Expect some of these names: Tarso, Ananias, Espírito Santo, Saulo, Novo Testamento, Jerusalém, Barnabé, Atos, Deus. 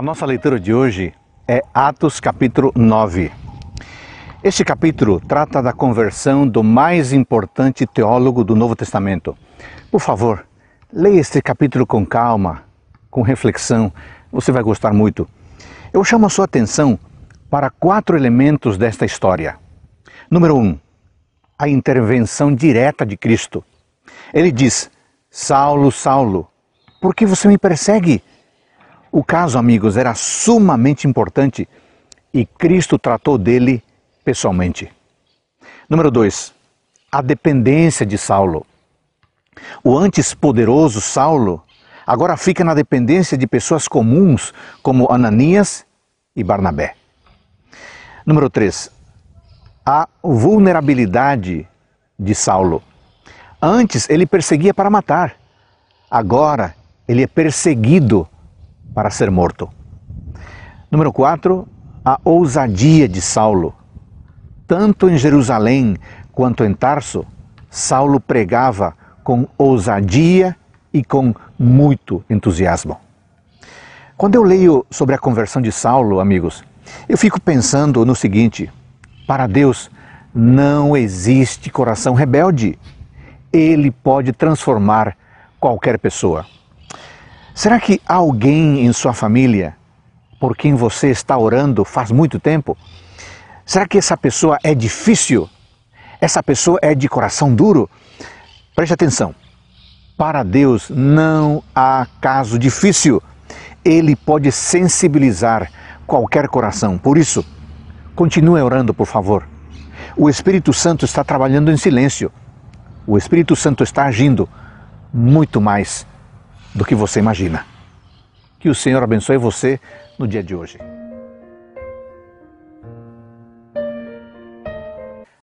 A nossa leitura de hoje é Atos capítulo 9. Este capítulo trata da conversão do mais importante teólogo do Novo Testamento. Por favor, leia este capítulo com calma, com reflexão, você vai gostar muito. Eu chamo a sua atenção para 4 elementos desta história. Número 1, a intervenção direta de Cristo. Ele diz: Saulo, Saulo, por que você me persegue? O caso, amigos, era sumamente importante e Cristo tratou dele pessoalmente. Número 2, a dependência de Saulo. O antes poderoso Saulo agora fica na dependência de pessoas comuns como Ananias e Barnabé. Número 3, a vulnerabilidade de Saulo. Antes ele perseguia para matar, agora ele é perseguido para ser morto. Número 4, a ousadia de Saulo. Tanto em Jerusalém quanto em Tarso, Saulo pregava com ousadia e com muito entusiasmo. Quando eu leio sobre a conversão de Saulo, amigos, eu fico pensando no seguinte: para Deus não existe coração rebelde. Ele pode transformar qualquer pessoa. Será que alguém em sua família, por quem você está orando faz muito tempo, será que essa pessoa é difícil? Essa pessoa é de coração duro? Preste atenção, para Deus não há caso difícil. Ele pode sensibilizar qualquer coração. Por isso, continue orando, por favor. O Espírito Santo está trabalhando em silêncio. O Espírito Santo está agindo muito mais do que você imagina. Que o Senhor abençoe você no dia de hoje.